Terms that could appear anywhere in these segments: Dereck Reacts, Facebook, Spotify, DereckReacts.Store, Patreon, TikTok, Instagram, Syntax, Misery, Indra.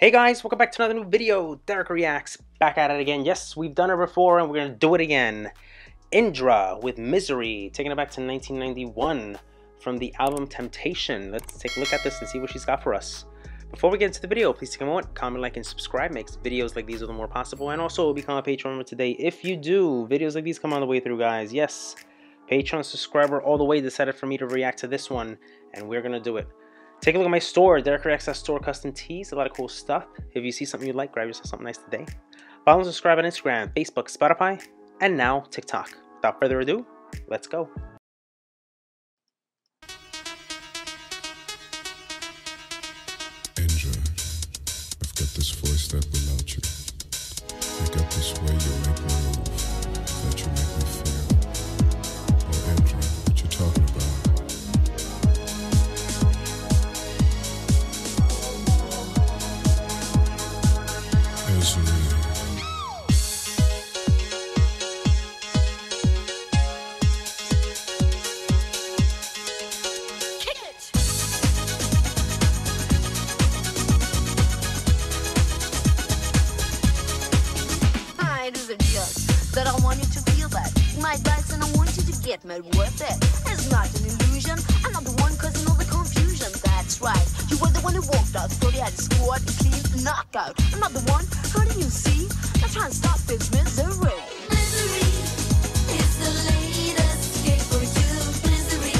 Hey guys, welcome back to another new video. Dereck Reacts, back at it again. Yes, we've done it before and we're gonna do it again. Indra with Misery, taking it back to 1991 from the album Temptation. Let's take a look at this and see what she's got for us. Before we get into the video, please take a moment, comment, like, and subscribe. Makes videos like these are the more possible. And also become a Patreon member today. If you do, videos like these come on the way through, guys. Yes, Patreon subscriber all the way decided for me to react to this one and we're gonna do it. Take a look at my store, DereckReacts.Store custom tees, a lot of cool stuff. If you see something you like, grab yourself something nice today. Follow and subscribe on Instagram, Facebook, Spotify, and now TikTok. Without further ado, let's go. Indra, I've got this voice that will out you. I've got this way you make me move, that you make me feel. Oh, Indra, what you talking about? But I want you to feel that my advice, and I want you to get my worth. It is not an illusion. I'm not the one causing all the confusion. That's right, you were the one who walked out, thought you had a squad, a clean knockout. I'm not the one, how do you see? I'm trying to stop this misery. Misery is the latest escape for you. Misery,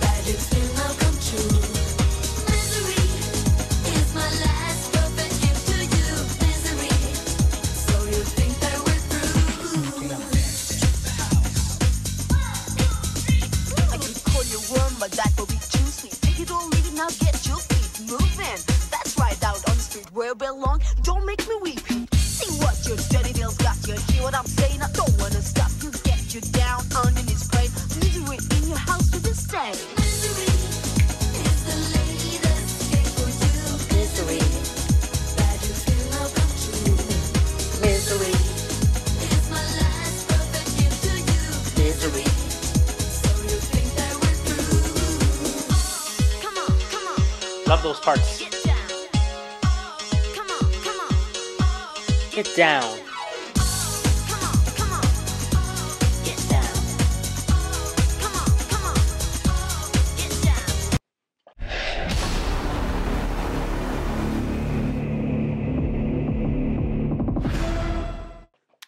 that you still now come true. Misery is my last perfect gift to you. Misery, so you think that that will be too sweet. Take it all, leave it now, get your feet moving. That's right, out on the street where we belong. Don't make me weep. See what your dirty nails got you. Hear what I'm saying? I don't wanna stop you. Get you down on your knees, praying. Misery in your house to this day. Misery is the latest escape for you. Misery, that you feel now come true. Misery is my last perfect gift to you. Misery. Love those parts. Get down. Oh, come on, come on. Oh, get down. Oh, come on, come on. Oh, get down. Oh, come on, come on. Oh, get down.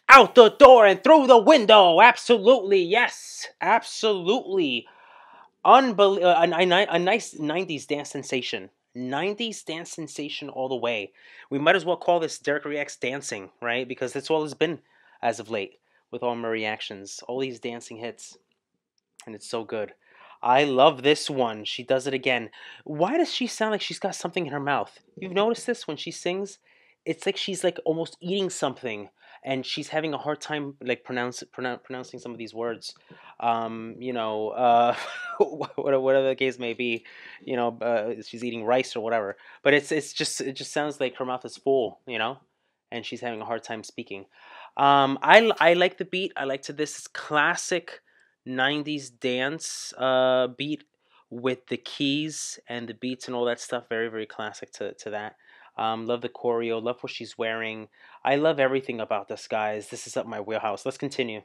Out the door and through the window. Absolutely, yes. Absolutely. Unbelievable, a nice 90s dance sensation. 90s dance sensation all the way. We might as well call this Dereck Reacts dancing, right? Because that's all it's been as of late with all my reactions. All these dancing hits. And it's so good. I love this one. She does it again. Why does she sound like she's got something in her mouth? You've noticed this when she sings? It's like she's like almost eating something. And she's having a hard time, like, pronouncing some of these words. You know, whatever the case may be, you know, she's eating rice or whatever. But it just sounds like her mouth is full, you know, and she's having a hard time speaking. I like the beat. I like this classic 90s dance beat with the keys and the beats and all that stuff. Very, very classic to that. Love the choreo, love what she's wearing. I love everything about this, guys. This is up my wheelhouse. Let's continue.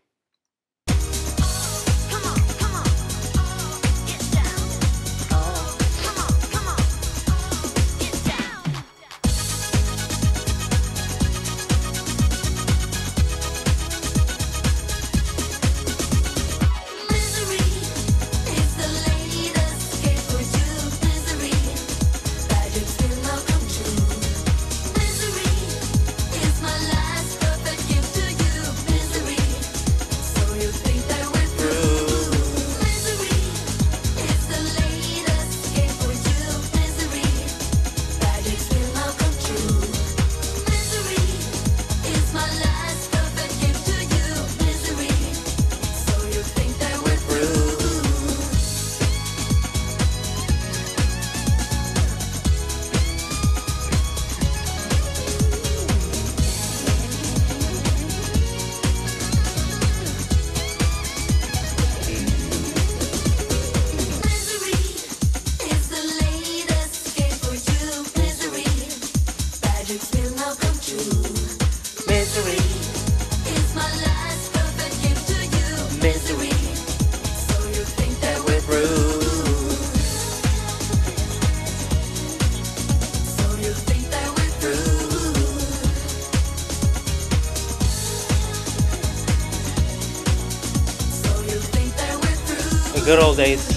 The good old days.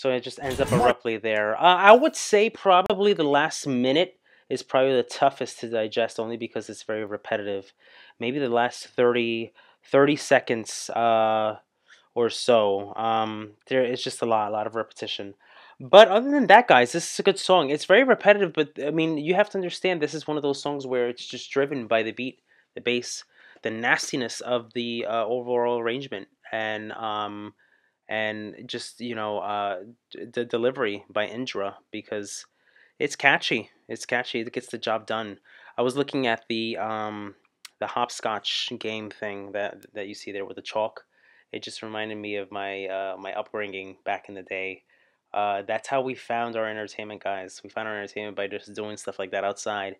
So it just ends up abruptly there. I would say probably the last minute is probably the toughest to digest, only because it's very repetitive. Maybe the last 30 seconds or so. There is just a lot of repetition. But other than that, guys, this is a good song. It's very repetitive, but I mean, you have to understand this is one of those songs where it's just driven by the beat, the bass, the nastiness of the overall arrangement, and just, you know, the delivery by Indra, because it's catchy. It's catchy. It gets the job done. I was looking at the hopscotch game thing that you see there with the chalk. It just reminded me of my my upbringing back in the day. That's how we found our entertainment, guys. We found our entertainment by just doing stuff like that outside,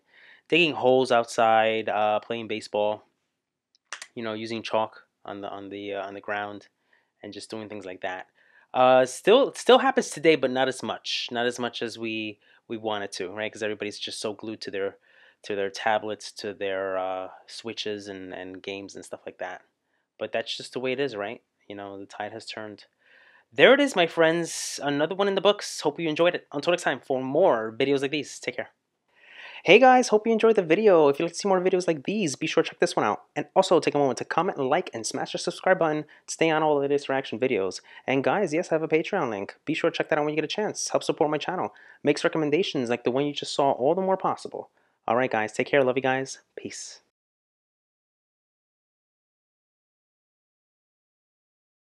digging holes outside, playing baseball, you know, using chalk on the ground. And just doing things like that. Still happens today, but not as much. Not as much as we want it to, right? Because everybody's just so glued to their tablets, to their switches and games and stuff like that. But that's just the way it is, right? You know, the tide has turned. There it is, my friends. Another one in the books. Hope you enjoyed it. Until next time, for more videos like these, take care. Hey guys, hope you enjoyed the video. If you'd like to see more videos like these, be sure to check this one out. And also take a moment to comment, like, and smash the subscribe button to stay on all the latest reaction videos. And guys, yes, I have a Patreon link. Be sure to check that out when you get a chance. Help support my channel. Makes recommendations like the one you just saw all the more possible. Alright guys, take care. Love you guys. Peace.